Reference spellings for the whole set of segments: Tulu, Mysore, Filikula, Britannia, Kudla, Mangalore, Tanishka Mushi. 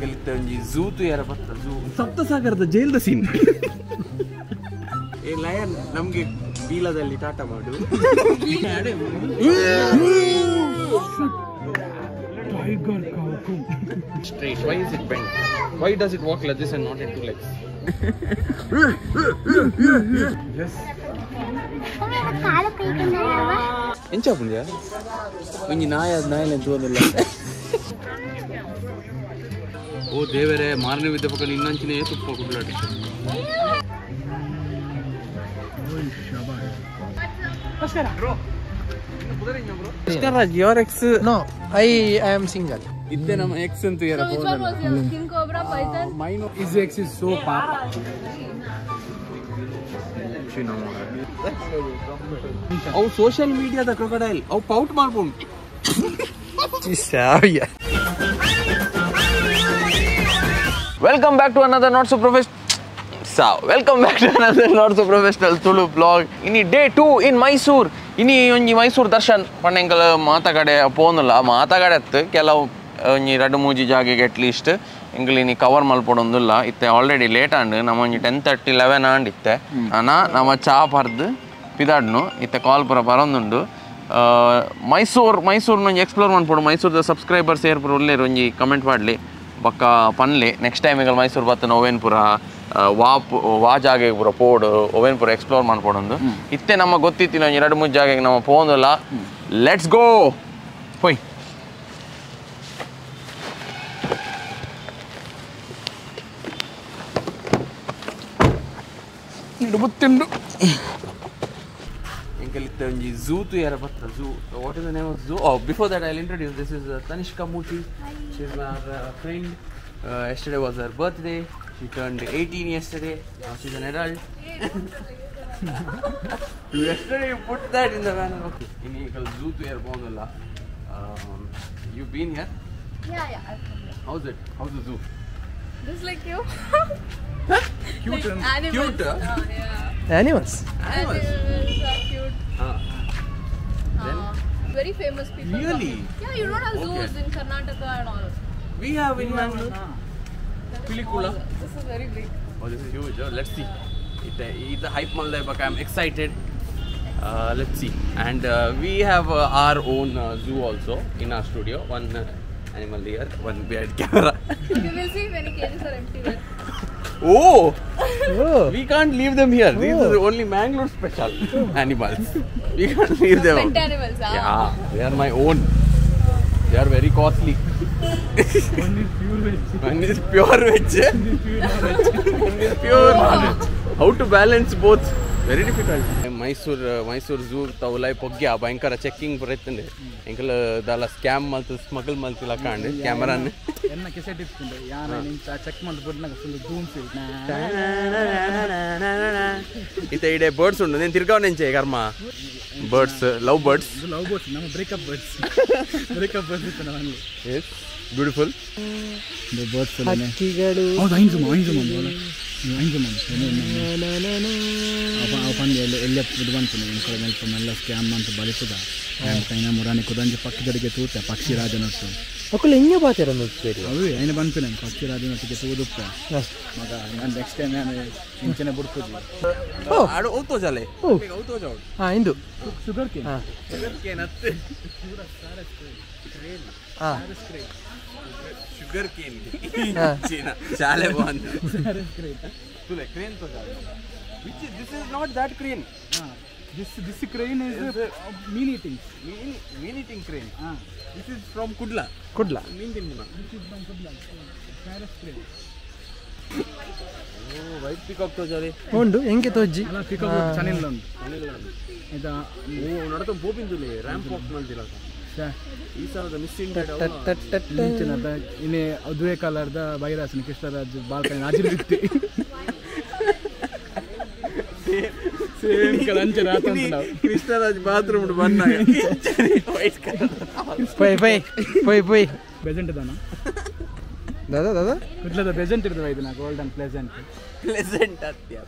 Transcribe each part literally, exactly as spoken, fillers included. Mangalore Zoo to yara patra zoo. Saptasagar the jail the scene. A lion, namge beela dalli tata madu. Tiger cow. Straight. Why is it bent? Why does it walk like this and not in two legs? Yes. What are you doing? When you are not doing it, oh, they were a marine with the fucking invention to put blood. Shabbat. Your ex? No, I am single. It's an ex into your so which one was your king cobra python? Uh, mine is ex is so far. Oh, social media the crocodile. Oh, pout marble. Welcome back to another not so professional. So, welcome back to another not so professional Tulu vlog. In day two in Mysore. In Mysore darshan panengala mata kade ponula mata kade kelavu radu mooji jagage at least engli ni cover malpodulla. Itte already late and namonji ten thirty eleven and itte. Ana nama cha pardu pidadnu itte call pura parondundu. Mysore Mysore na explore manpodu Mysore the subscribers share purulle ronji comment padle. Bakka panle next time egal Mysore batta oven pura va va jage pura pod oven pura explore man podundu itte namma gottittu na eradu mood jage namma povondalla let's go poi twenty-two Zoo to Yarapatra Zoo. What is the name of the zoo? Oh, before that, I'll introduce. This is uh, Tanishka Mushi. She's our uh, friend. Uh, yesterday was her birthday. She turned eighteen yesterday. Now she's an adult. Yesterday you put that in the banner. Okay. In Zoo to Yarapatra. Um, you've been here? Yeah, yeah. I've been here. How's it? How's the zoo? Just like you. Cute like and cute. Oh, yeah. Animals. Animals. Animals are cute. Uh, then? Uh, very famous people. Really? Yeah, you don't have okay. zoos in Karnataka and all. We have in Mangalore. Filikula. This is very big. Oh, this is huge. Oh, let's see. It's a, it's a hype mall, but I'm excited. Uh, let's see. And uh, we have uh, our own uh, zoo also in our studio. One uh, animal here, one behind camera. You will see many cages are empty there. Oh! Oh, we can't leave them here. Oh. These are the only Mangalore special animals. We can't leave them. Pet animals, huh? Yeah, they are my own. They are very costly. One is pure veg. One is pure veg. One is pure knowledge. How to balance both? Very difficult. Mysore, Mysore Zoo tawlai pogya bayankara checking porettende. Engala dala scam maltu smuggle maltu la kande camera ne. Enna kese tips kunde. Yana nincha check maltu podna full zoom field. Ite ide birds undu nen tirga unenche karma. Birds, love birds. Love birds. Nama breakup birds. Breakup birds thana vandu. Yes, beautiful. The birds thana. Oh, dain zoom, dain zoom bola. Dain zoom. Open the left with one from the from the left cam on the Balikuda and Kaina Murani Kudanji Pakidaki to Pakshi Rajanosu. Okulina Bater on the spirit. I one film, Pakshi Rajanosu to Dupta. And next time in Chenaburkuji. Oh, Otozale. Oh, Otozo. Ah, Hindu. Sugar cane. Sugar cane at the Ah, sugar cane. China. Chalaban. To the crane to Which is, this is not that crane. Ah, this this crane is, is a, a mean eating. Mean, mean eating crane. Ah. This is from Kudla. Kudla. Mean eating. This is from Kudla. Paris crane. Oh, white peacock to jare. Ondu enge toji. Ala peacock channel land. Channel land. Ida oh nadatu bobindule ramp walk malidala. Sir. Ee sarada miss India da. Ninchana ine adue color da virus ni Krishna Raj balkan ajiritte. Same Kalanchana Tanna. Krishna Raj bathroom to banna. White color. Poi poi poi poi. Pleasant dana. Dada dada. Kudla da pleasant irudava idana gold and pleasant. Pleasant atya.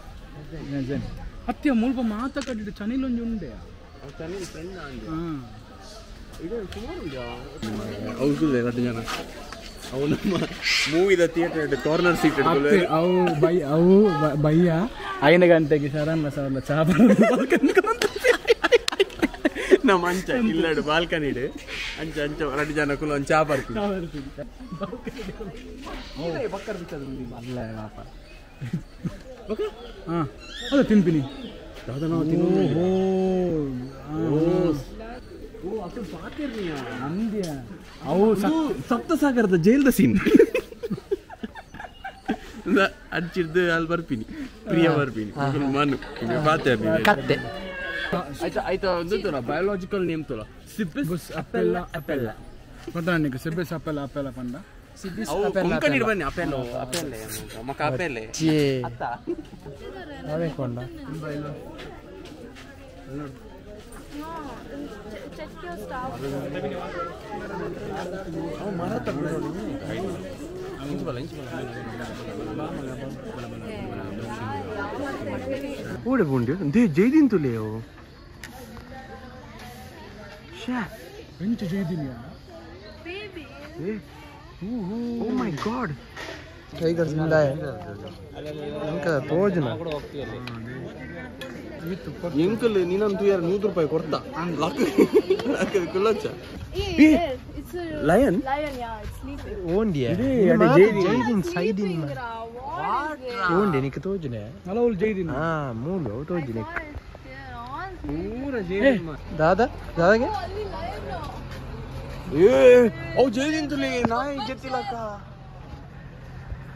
Pleasant. Atya mulba maata kadidu chanil ondu unde. Chanil friend andu. Ah. Idu sumaru ja. Avudule rattu jana. Movie the theater the corner seat balcony. Oh, after Pakistan, India. Oh, Saptasagar, the jail, the scene. The Adchirde Albarpini, Priya Barpini, Manu, Pater, Katte. I thought the biological name to Sibis Appella Appella. Patanic, Sibis Appella Appella Panda. Sibis Appella Appella Appella Macapelle. Che. Areconda. Check your staff. Oh, Maratha. What a wonder. They Jadin to Leo. Chef. When to Jadin? Baby. Oh, my God. Tigers will die. Uncle, Torjana. Uncle, you know, you are new to Pakorta. It's a lion. Lion, yeah, it's sleeping. Oh, dear. It's sleeping. What? Oh, dear. It's sleeping. Hello, Jadin. Ah, moon. Oh, Jadin. Dada? Dada? Oh, Jadin. Oh, Jadin.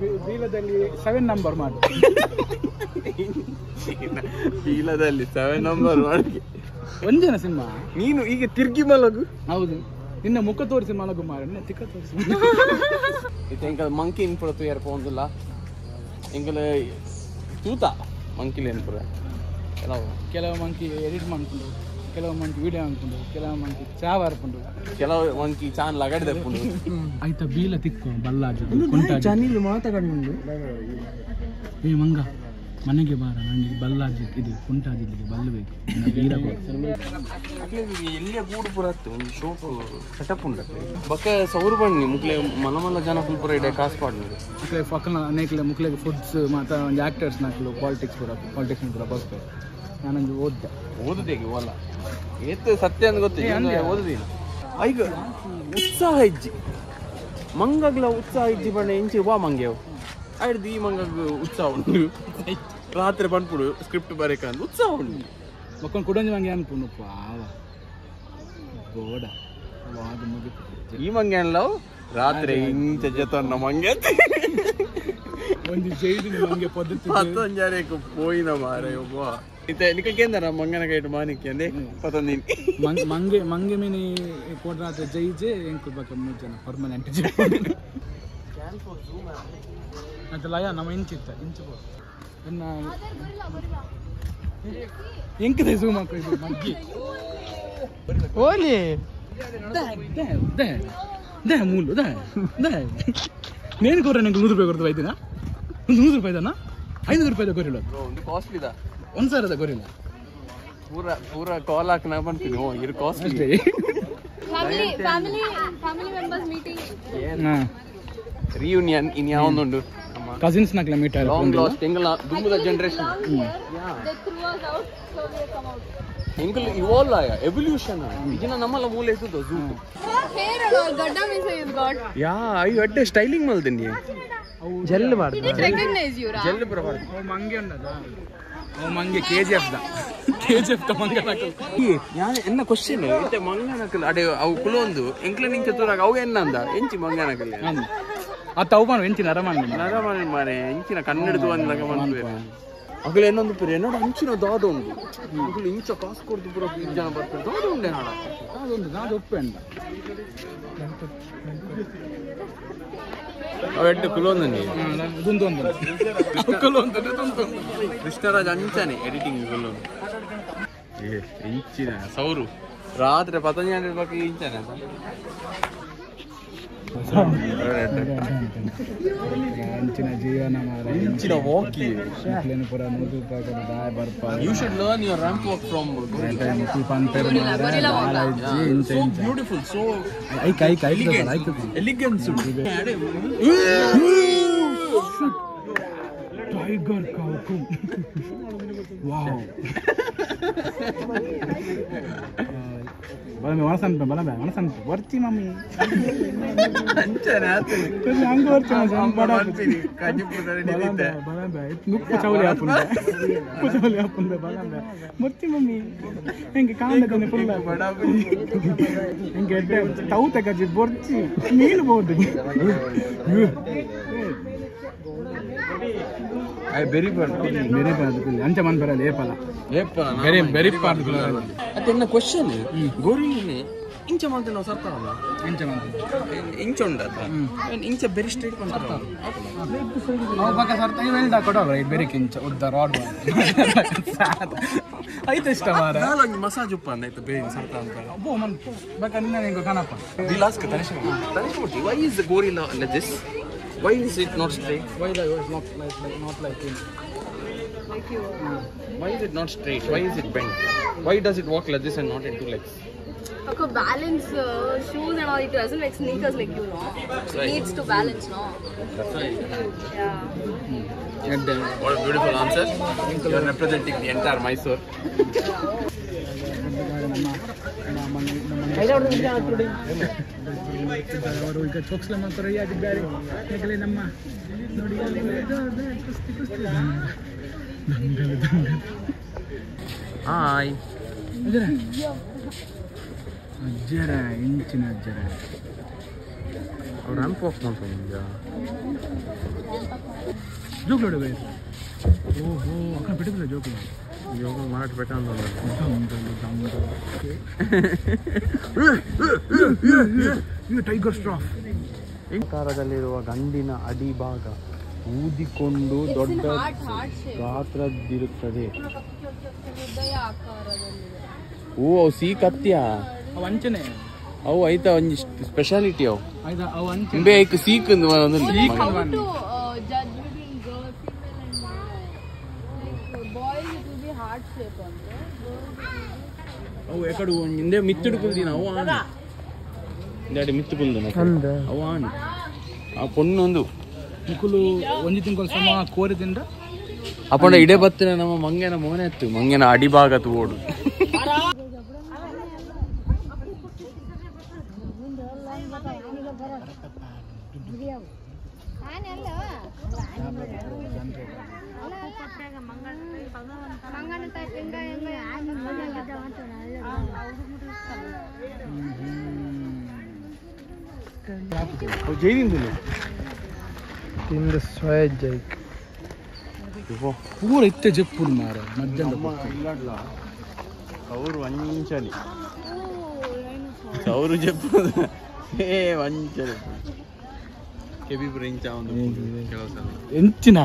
bila dalli seven number madu. Pila dalli seven number marke. Onjana cinema. Neenu ige tirgi malagu. Haudu. Ninna mukka torisi malagu mare. Ninna tikka torisi. Idenga monkey in pora thuyar pondilla. Engale tuta monkey len pora. Hello. Kelavu monkey edit mankundu. Kelavu monkey video mankundu. Kelavu monkey chavar pundu. Kelavu monkey chan lagade pundu. Aita bila tikko ballaju. Kunta janil maatagadmundu. Hey manga. Manage bara, manage balla jikidi, punta jikidi, balla beki. Na veera ko. Atle yelle board puratte, shop setup undatte. Bakke saurban ni mukle manamala jana full puride cast part ni. Mukle fakna anekle mukle foods mata actors naklo politics pura politics ni pura baske. Nananju odda. Odde ke wala. Yette satya ni gotte. Odde. Aiga utsahiji. Mangagla utsahiji bane inche wa mangeyo. Aid di mangag utsavu. Raatre ban puru script bare kan utsavu. Makon kudanju mangan punu paava. Goda. Vaadu mugi. Ee mangan lo raatre inta jetonna mangan. Ondu jeidu mangan padathu. Paton jare ko poina mare obba. Ite nikakendara mangana kaitu maanikkende patandi. Mange mange mini kodraatre jeije enku bakam mujana permanent je. Can for zoom Adalaya, nama inci itu, inci bos. Enna. Yang kita zoom aku itu, magi. Oli. Dah, dah, dah, dah mulu, dah, dah. Nenek koran yang dua ribu koran itu, na? Dua ribu itu, na? Ayo dua ribu itu koran. Bro, ini costly dah. Onsa ada koran. Pura, pura kolak naman pinu, ini costly. Family, family, family members meeting. Nah. Reunion in Yaondo. Cousins Nagla meet. Long lost, Engla, Dumula generation. Yeah. They threw us out, so they come out. Engla evolve, evolution. Igina namala molesu the zoo. Hair and all, Gadda Misa you've got. Yeah, you had the styling mal then. Jell Bar. He didn't recognize you, right? Jell Bar. Oh, Mangi and that. Oh, Mangi, K G F da. K G F ka Manga nakal. Ee, yana enna question. Ite Manga nakal ade avu kulondu. Engla ninge thoraga avu enna anda. Enchi Manga nakal. Atau pun enci naraman, naraman mana, enci nak kanan itu anda lakukan. You should learn your ramp walk from Gorilla. So beautiful, so elegant. Tiger cow. Wow. I am going to Inch a mountain of Sartana, inch a mountain, inch on that, and inch a very straight one. Very inch of the rod. I test a massage upon at the bay in Sartana. Woman, Bacanina and Gokanapa. We'll ask Tanishka, why is the gorilla like this? Why is it not straight? Why is it not like not like him? Like you. Why is it not straight? Why is it bent? Why does it walk like this and not in two legs? Okay, balance uh, shoes and all, it doesn't like sneakers like you know. It right. Needs to balance, no? That's right. Yeah. Hmm. And then, what a beautiful answer. You are representing the entire Mysore. I don't know today. Hi. Jara, inchina jara. Or I'm popped on from there. Look at the way. Oh, oh, I can put it in the joke. You're not better than the you tiger straw. In Karadalero, Gandina, Adibaga, Udi Kondo, Dodda, Gatra Dirkade. Oh, see Katya. Oh, I thought speciality. I want to make a second one. How to uh, judge between girl, female, and male? Like boys, it will be heart shape. Oh, I could one in the Mithukundin. I want that Mithukundin. I want a Punundu. Kulu, one thing called Sama Koridinda. Upon a Idebatan and a Mangana Monet to Mangana Adibaga to Wood. In the sweat, Jake. Who is the Japur Mara? Our one chali. Our Japur. Hey, one chali. Can we bring down the Inchina?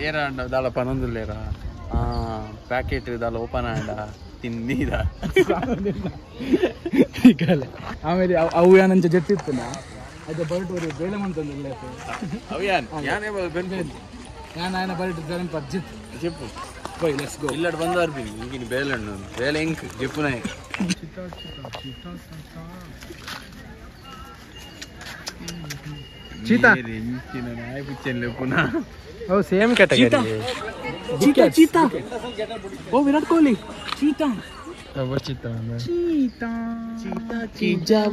Era and Dala Panandulera. Ah, packet with the open and thin neither. I'm away and jetted. The bird was a very on the left. Oh, yeah, I never been in. And I never did but Jip. Jip. Boy, let's go. You let one there be in Belan, Beling, Jipune. Cheetah. Cheetah. Oh, same category. Cheetah. Cheetah. Oh, we're not calling. Cheetah. Cheetah. Cheetah. Cheetah.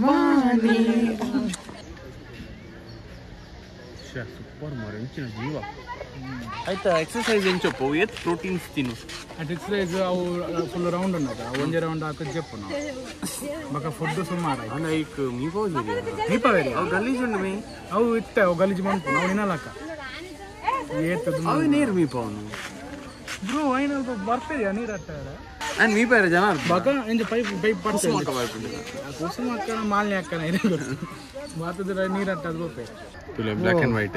Super Marinchina Jiva. I thought exercise in Chopo, yet protein stinus. At exercise, I will pull around another. I wonder around after Japan. But for the summer, I like me. How collision me? How with the Ogalijiman, Nalaka? Yet, how near me, Pon? Bro, I know the barf is not. And me pay jana. Baka, in the pipe pipe part. Kosma kabar pindi. Kosma kana mal niya kana. Baat is that not atta bro pay. Pule black and white.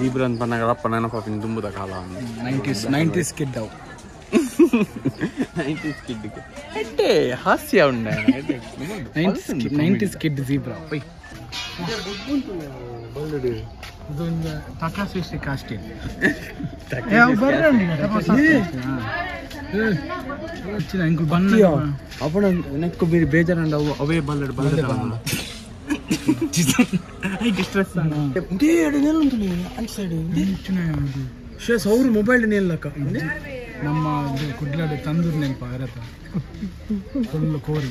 Zebra and panna galap panna na papin dumbo da khala. Nineties nineties kid dao. nineties kid. Hey, hasya unda. nineties nineties kid zebra. Hey. This is the Takashi's casting. Yeah, burn it. Yeah. Chilla, uncle, burn it. Apna, next ko mere bejar and away ballad ballad. I distress. Hey, adi nellum tholi. Answer. Chuna. She has our mobile nellaka. Namma Kudla de tandoor nell paarata. Full kori.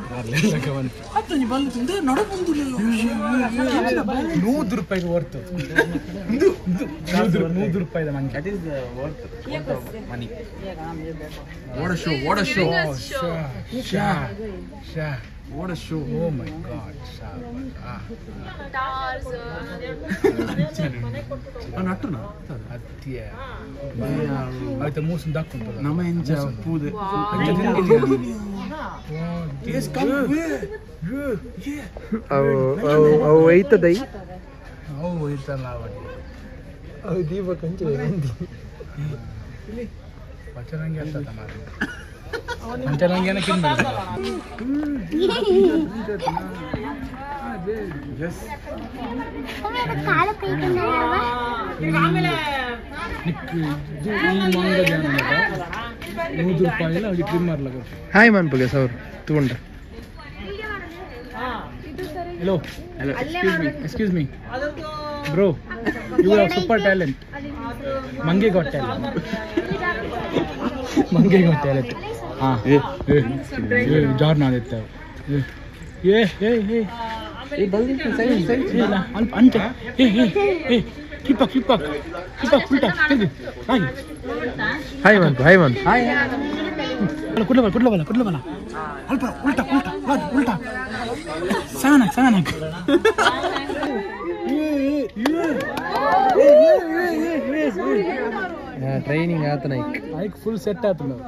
No, Durpai worth it. That is the worth of money. What a show! What a show! What a show! Oh my God! I I'm telling you, I'm kidding. Yes. Hi, man. Hello. Hello. Excuse me. Excuse me. Bro, you are super talent. Monkey got talent. Monkey got talent. Ah, hey, hey, hey, Jordan, hey, hey, hey, hey, hey, baldi, side, side, hey, la, ante, hey, hey, hey, keep up, keep up, keep up, keep up, hi, hi, man, hi, man, hi, Kudla, Kudla, Kudla, Kudla, alpa, ulta, ulta, ulta, sana, sana, yeah, yeah, yeah, yeah, yeah, training at night, like full set at night.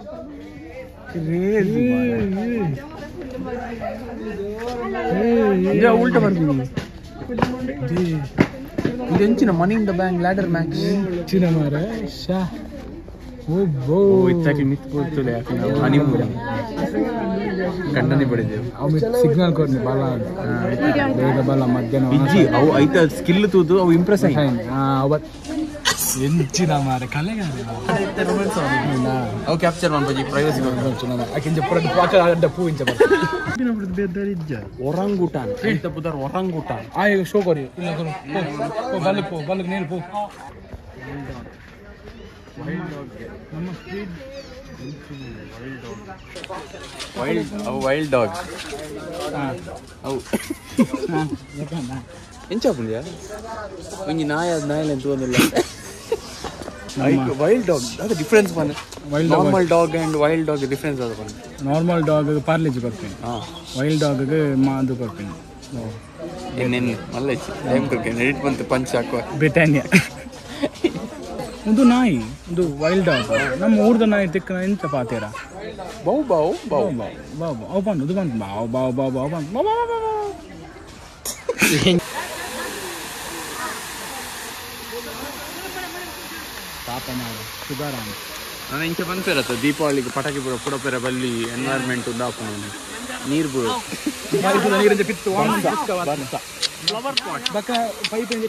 Yeah, ultra money. Didn't money in the bank ladder max? Oh, oh, it's like a mythical to laugh. Honeymoon. Signal I'll capture one for privacy. I can just put the poo in the orangutan. Orangutan. I show you. Wild dog. Oh, wild dog. Oh. When you and wild dog, that's the difference. Wild normal dog, dog and wild dog, the difference. Normal dog is parlage. Wild dog is maadu. I am cooking. Edit panth panchakwa. Britannia. Udu nai, udu wild dog. Nam urdu nai tikna inta paatera. Bow bow bow bow bow bow. Open udu pan bow bow bow bow bow bow bow bow. Sugaram. I am going to go to the Deepali, the environment. I am going to the flower pot. I am going to go to the flower pot. I am going to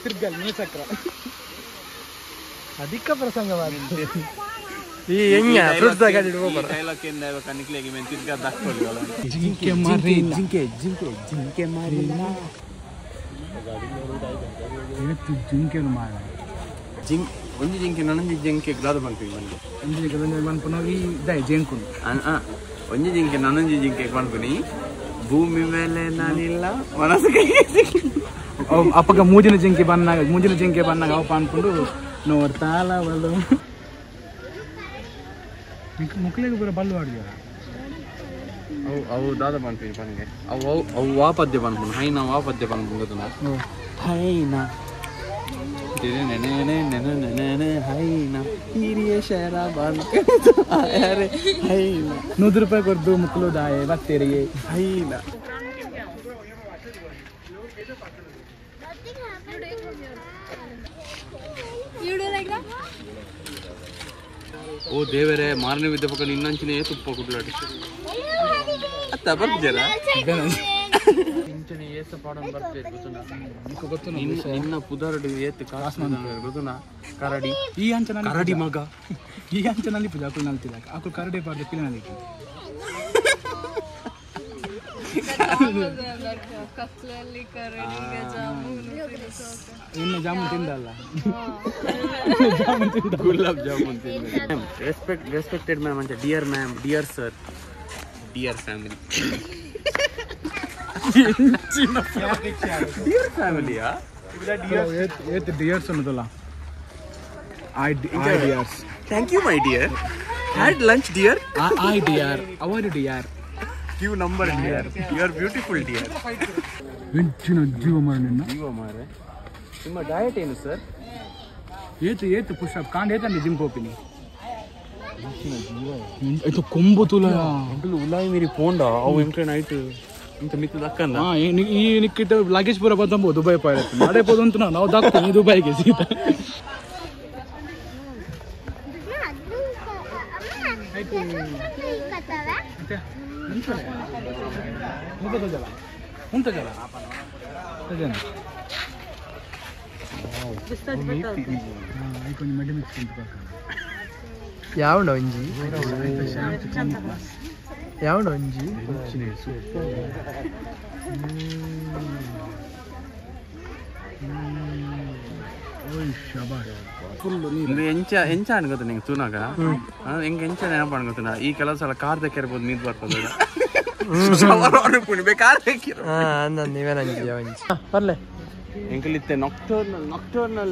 go to the one thing is that you can't get a lot of people. One thing is that you can't get a lot of people. One thing is that you can't get a lot of people. One thing is that you Awu dada bantu ini panggil. Awu awu apa dia bantu? Hai na apa dia bantu itu na? Hai na. Nene nene nene nene nene hai na. Iriya shara bantu. Aare hai na. Nudrupai kordu muklo dae bak teriye hai na. You do like that? Oh, they were a marne with the pocket in Nanchine to Pokudla. Inna Pudar to yet the Kasman, Guduna, Karadi, Yantan, Karadi Maga, Yantanali Pudakunalti, like Akukarade for the Pilanaki. इन्हें जामुन तीन डाला। जामुन तीन डाला। गुलाब जामुन तीन। Respect, respected ma'am अंचा, dear ma'am, dear sir, dear family। चीना family क्या है? Dear family यार। इधर dear। ये ये तो dear सुन दोला। I I dears। Thank you my dear। Had lunch dear? I I dear। Our dear। Q number dear। You are beautiful dear। Vinchina jiva marena jiva mare ನಿಮ್ಮ diet ಏನು sir ಏತು ಏತು push up ಕಾಂಡ್ ಏತನೆ gym ಹೋಗ್ತೀನಿ ಇಂಚಿನ ಜೀವ ಇದು ಕೊಂಬು ತುಲ ಅಂಕಲ್ ಉಲಾಯಿ ಮೇರಿ ಪೋಂಡಾ ಅವ ಎಂಕನ್ ಐಟ್ ಇಂತ ಮಿತ್ ದಕ್ಕನ ಹಾ ಈ ನಿಕ್ಕಿಟ ಲಗೇಜ್ ಪೂರ ಬಂತಂಬೋ ದುಬೈ ಪಾಯರತ್ತೆ ಮಾಡೇ ಪೋದು ಅಂತ ನಾವು ದಕ್ಕನಿ ದುಬೈಗೆ ಸೀತಾ ಐತು ಕತವ ಅಂತ ಹೋಗದ ಜಲ ಅಂತ ಜಲ ಅದನ್ನ बिस्तर बता दो। हाँ, एक उन्हें मध्य में चिंट पाकर। याव नॉनजी। याव नॉनजी। ओह शाबाश। मैं इंचा इंचा आने को तो नहीं तूना का। हाँ, इंग इंचा नहीं आने को तो ना। ये कलर साला कार देख के रखो नींद बार पड़ गया। शाबाश और पुनी बेकार देख के रखो। हाँ, ना निवेदन इंचा इंचा। पर ले। Uncle, it's nocturnal, nocturnal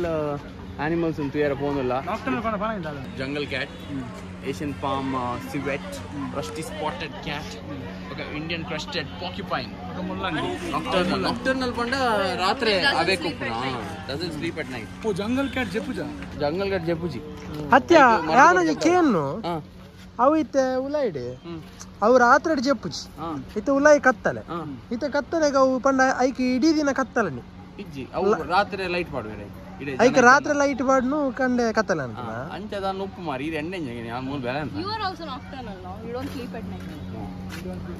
animals in Tuyara Ponala. Nocturnal, what? Jungle cat, Asian palm civet, rusty spotted cat, Indian crested porcupine. Nocturnal, nocturnal, panda, ratre, aveko, doesn't sleep at night. Oh, jungle cat, Jepuja. Jungle cat, Jepuji. Hatya, Rana, you can no. How it ulaide? Our ratre Jepuji. It ulai kattale. It a kattale go panda, I kid in a kattalani. Iji, our ratre light part we are. I can ratre light part no can Catalan. Anja da no pumari ending again. I'm more balanced. You are also nocturnal, no? You don't sleep at night.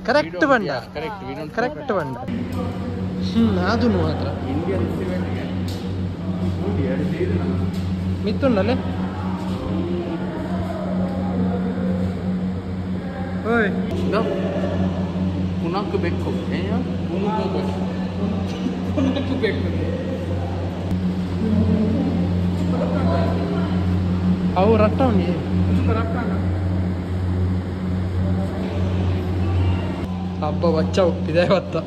Correct one. Correct. We don't. Correct one. Hmm. Adu no hatra. Indian event again. Good year. Dear na. Mitto nalle. Hey. No. Punak bekko. Hey ya. Punak bekko. How rat down here? Abba, watch out! Pidai vatta.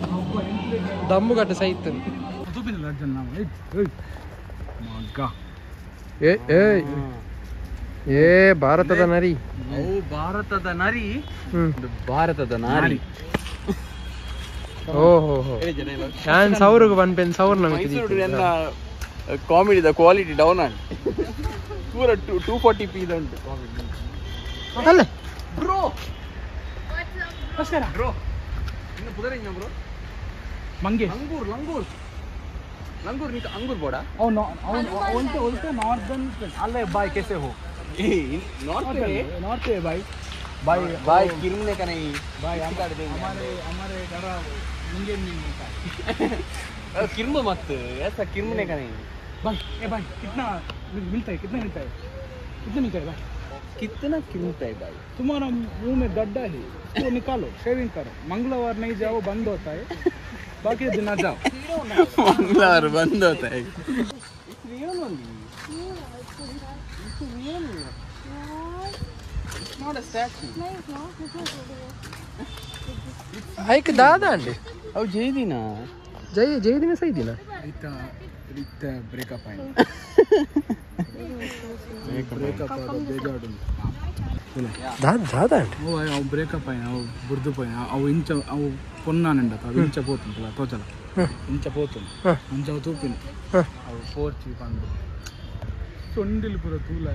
Dambu katte saithun. Tu pin rat janna. Hey, hey, maga. Hey, hey, hey, Bharatada nari. Oh, Bharatada nari. Hmm. Bharatada nari. Oh, and Sauru one pen Sauru Namiki. Comedy, the quality down and two forty p. Down comedy. Bro, what's up, bro? You know, bro? Mangi, Langur, Langur, Langur, Nick Angur Boda. Oh, no, northern Alay by Keseho. North, North by by Kirune Kanai. By Amare. Indian meal. अ किर्म मत ऐसा किर्म नहीं करनी। Bye ए bye कितना मिलता है कितना मिलता है कितना मिलता है बाय कितना किर्मता है बाय तुम्हारा मुंह में गड्ढा है उसको निकालो शेविंग करो मंगलवार नहीं जाओ बंद होता है बाकी दिन ना जाओ मंगलवार बंद होता है it's real only it's real it's not a statue एक दादा अंडे अब जय दीना जय जय दीना सही दीना इतना इतना ब्रेकअप आया ब्रेकअप आया बेजाड़ that that that oh I break up aina burdu poyina avu incha avu ponnananda avu incha potuntala tochala incha potun ancha thupin avu fourth pandu sondil pura thula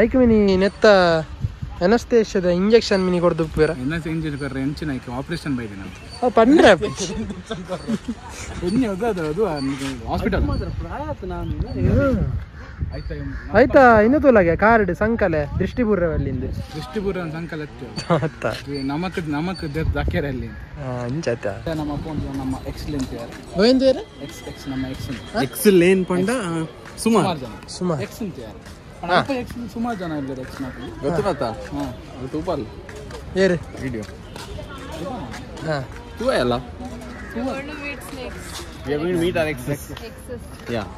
aike mini netta anesthesia da injection mini kordu pera enna injection karre enchina aike operation baidina oh pandra enni odada adu hospital madra prayatha nanu ಆಯ್ತಾ ಇನ್ನು ತೋಲಾಗೆ card ಸಂಕಲೆ ದೃಷ್ಟಿಪುರವಲ್ಲಿಂದ ದೃಷ್ಟಿಪುರ ಸಂಕಲೆ ಅತ್ತ ನಮಕ್ ನಮಕ್ ದಕ್ಕೇರಲ್ಲಿ ಅಂಚತ ನಮ್ಮ phone ನಮ್ಮ excellent ಯಾರ್ ಗೋವಿಂದ ಯಾರ್ ಎಕ್ಸ್ ಎಕ್ಸ್ ನಮ್ಮ ಎಕ್ಸ್ ಎಕ್ಸಲೆಂಟ್ ಪಂಡ ಸುಮಾರ್ ಜನ ಸುಮಾರ್ ಎಕ್ಸಲೆಂಟ್ ಯಾರ್ ಅಪ್ಪ ಎಕ್ಸ್ ಸುಮಾರ್ ಜನ ಇದ್ದಾರೆ ಎಕ್ಸ್ ನಾಕಿ ಗೊತ್ತುನತಾ ಹಾ ತೂಪಲ್ ಏರ್ ವಿಡಿಯೋ ಹಾ ತೂ ಅಲ್ಲ ತೂ Govinda meets next we are going to meet our exes exes yeah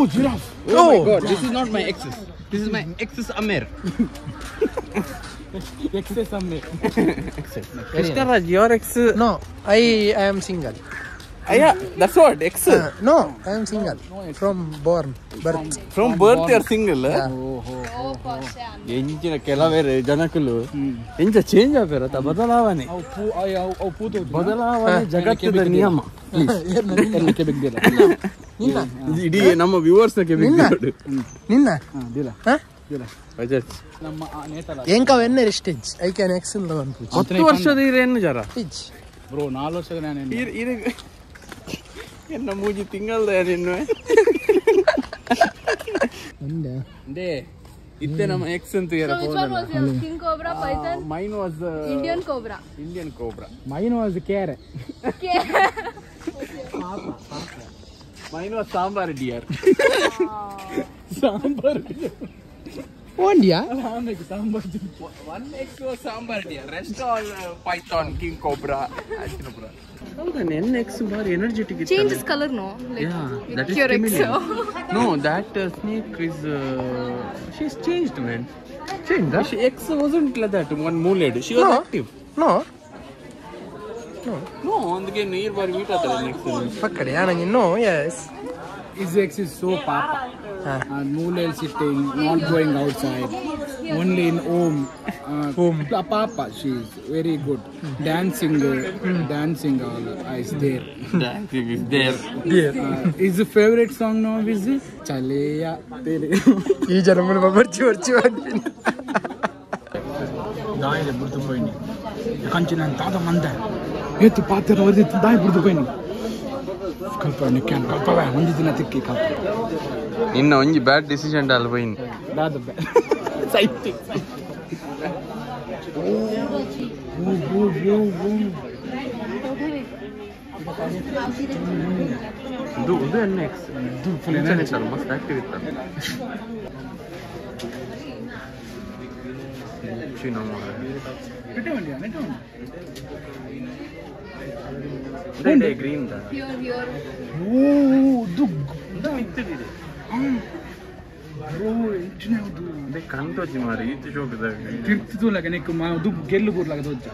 Oh, giraffe! Oh, oh my God! This is not my exes. This is my exes Amir. Exes Amir. Exes. Krishnaraj, your ex? No, I I am single. Ah, yeah, that's what ex. Uh, no, I am single. No, no, from born, birth. From, from birth, born. You are single, eh? Oh, oh, oh, oh. Yenchina kelavere janakulu. Yencha change avera ta badalavane. Au pu ay au pu to badalavane jagattada niyama. Please, enake begdela. Nina, idi namma viewers ke begdela. Nina, dela. Ha? Dela. Budget. Namma netala. Yenka venne restage. I can excel the one puch. ten varshada irenu jara. Pitch. Bro, four varshada nanu. Ire ಎನ್ನ ಮೂಜಿ ತಿಂಗಳದ ನಿನ್ನೆ ಅಂದ ಅಂದೆ ಇತ್ತೆ ನಮ್ಮ X ಅಂತ ಇರ phone king cobra python main was Indian cobra Indian cobra main was ಕೇರೆ ಕೇರೆ ಪಾಪ ಪಾಪ ಮೈನ್ ವಾಸ್ ಸಾಂಬಾರ್ ಡಿಯರ್ ಸಾಂಬಾರ್ ಓಂಡಿಯಾ ನಾನು ಸಾಂಬಾರ್ ಒನ್ ಎಕ್ಸ್ ವಾಸ್ sambar deer rest all python king cobra ಅಷ್ಟನಪ್ರ Then N X bar energetic it changes color. color no like yeah, that is X. No that uh, snake is uh, she's changed man changed huh? She X wasn't like that one mooled she was no. active no no no on the game near bar meet athala next pakkade yana no yes his X is so papa huh? And mooled sitting not going outside only in home uh, home La papa she is very good dancing uh, dancing all uh, is there dancing is there there uh, is a favorite song now is chaleya tele ee janamul babar chorchu adin daile burdu poyni kanchina tada manda etu paatara odi dai burdu poyni kalpana can kalpana ondi dina tikki kalpana inna onji bad decision dal poyni dadu Exciting. Oh, boom, boom, boom, boom. Do the next. Do full energy. Must activate that. Chinamora. Return, return. That day green da. Pure, pure. Oh, do. Da ittiride. Hmm. Bro, itne udu. They can't touch him. Mari, it shows that. Tirth to lagane ko ma udu gellu pur lagado ja.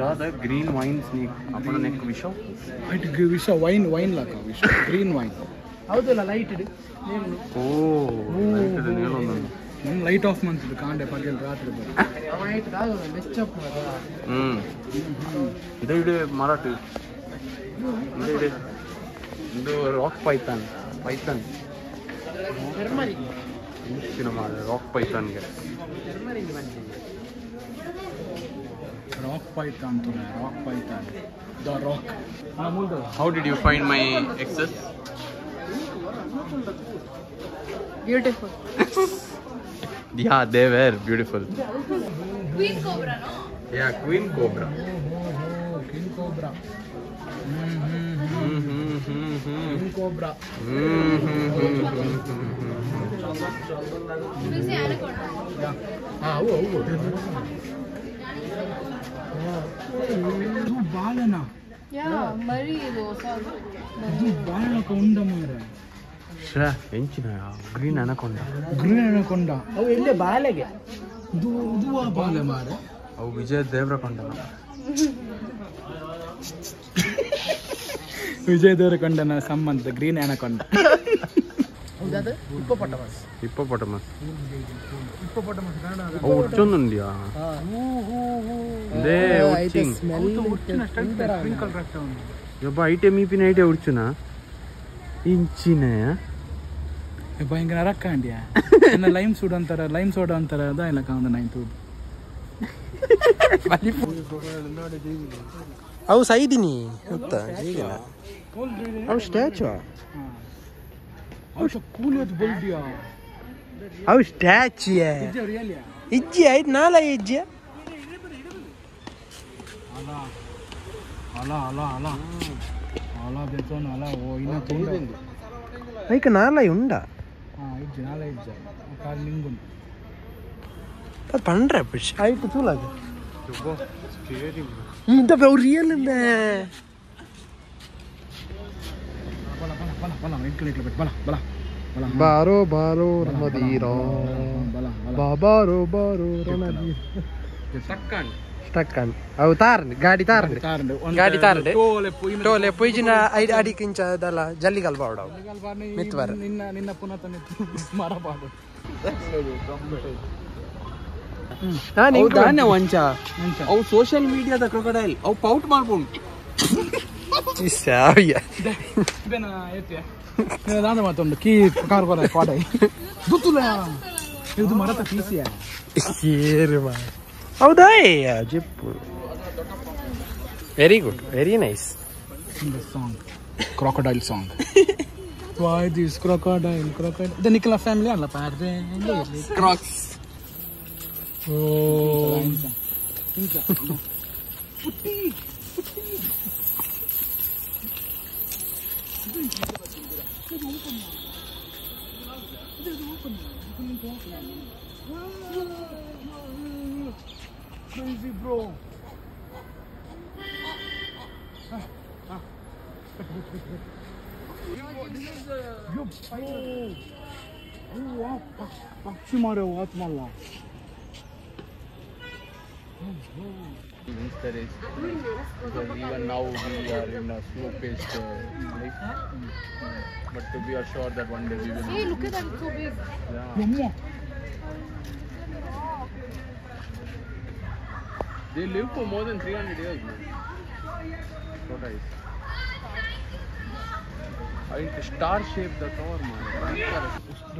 That is green wine snake. Apna nek visha. It visha wine wine laga visha. Green wine. How the light it? Oh, light it nelo nanu. One light off man to kaande pagel raatri bar. Light da match up mara. Hmm. Ide ide marathi. Ide ide. Ide rock python. Python. Termari. You know, rock python here. Termari one. Rock python, to rock python. The rock. How did you find my exes? Beautiful. Yeah, they were beautiful. Queen cobra, no? Yeah, queen cobra. Oh, oh, queen cobra. Cobra. You see anaconda? Yeah. Ah, oh, oh. Du balana. Yeah, mari do so. Du balana konda mara. Sure, enchina green anaconda. Green anaconda. Avu elle balage. Du du a balana mara. Avu Vijay Devra konda. Vijay Devra konda na sambandha green anaconda. That hippopotamus. Hippopotamus. Hippopotamus. Oh, it's how cool it will be. How statue? It's real. It's it's not like it's. Allah, Allah, Allah, Allah. Allah, that's one. Allah, oh, ina thunda. Hey, kanala yunda. Ah, it's nala it's. Kar lingun. That pandra pish. Hey, to thula. Jumbo, scary. Hmm, that very real man. Bala, bala, incline a bit. Bala, bala, bala. Baro, baro, Ramadiro. Baro, baro, Ramadiro. Stuckan. Stuckan. Oh, tarn. Gadi tarn. Gadi tarn. Tole, tole. Poijina, adi adi kincha dala. Jalligal bado. Mitwar. Ninna, ninna punata mit. Mara bado. Na, ninka. Oh, dana vancha. Oh, social media the crocodile. Oh, pout marpun. This yeah. Even I yeah. I don't know what to do. Keep car going. What are you? Do you know? You do Maratha piece yeah. Here man. How day yeah. Jeep. Very good. Very nice. The song, crocodile song. Why this crocodile? Crocodile. The Nicola family are la par de. Crocs. Oh. Putty. Crazy bro. This is you fighter. You are Pakshimara Atmala. Minister is even now we are in a slow-paced life, but we are sure that one day we will. Hey, look at that! It's so big. Yeah. They live for more than three hundred years. So nice. It's star-shaped. That's all, man.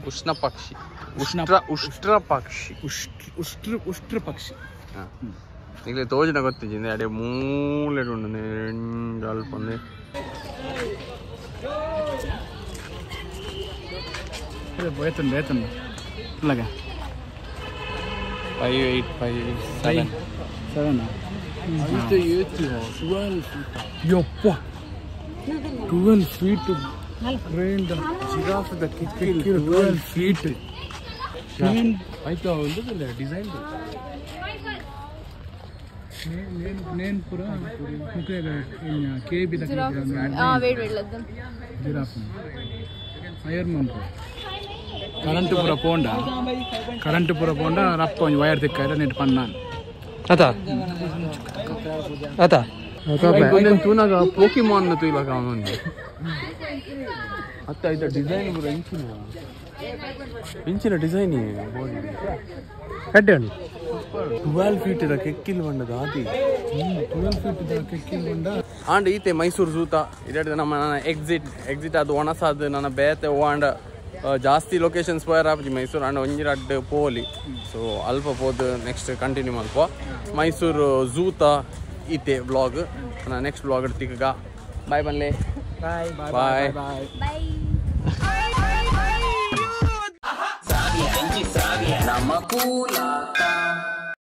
Ushtra Pakshi. Ushtra Pakshi. Ushtra Ushtra Pakshi. Ah. Nigle toojna gotti jine ade moole donnane dal panne re boyatun boyatun laga five eight five seven seven ante yeti twelve yoppa twelve feet train the giraffe the kikki twelve feet train aitha undadilla design Nen Nen pura Mukhe K B the Ah wait wait let them. Giraffe. Wire month. Current pura ponda. Current pura ponda. Rappon wire the current it pannan. Ata. Ata. Ata. When tu naga Pokemon na tu ilaga anon. Ata ida design pura inchi na. Inchi na design ni. Head on. twelve feet da kekkil vanda daadi twelve feet da kekkil vanda and ite Mysore Zoo ta idade namma exit exit adu onasadu nana bethe oanda jaasti locations poya rapji Mysore and onji rad poli so alpa pod next continue malpo Mysore Zoo ta ite vlog na next vlog edtikaga bye banle bye bye bye bye bye Namakula